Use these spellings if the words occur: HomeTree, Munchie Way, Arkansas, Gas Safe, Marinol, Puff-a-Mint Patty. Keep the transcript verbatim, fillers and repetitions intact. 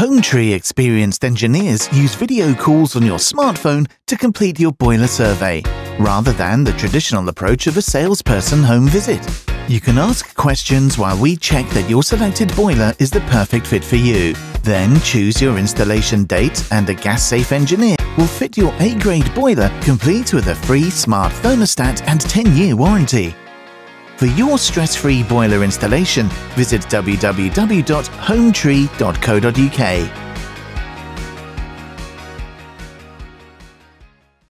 HomeTree experienced engineers use video calls on your smartphone to complete your boiler survey, rather than the traditional approach of a salesperson home visit. You can ask questions while we check that your selected boiler is the perfect fit for you. Then choose your installation date and a Gas Safe engineer will fit your A grade boiler complete with a free smart thermostat and ten year warranty. For your stress-free boiler installation, visit w w w dot hometree dot co dot u k.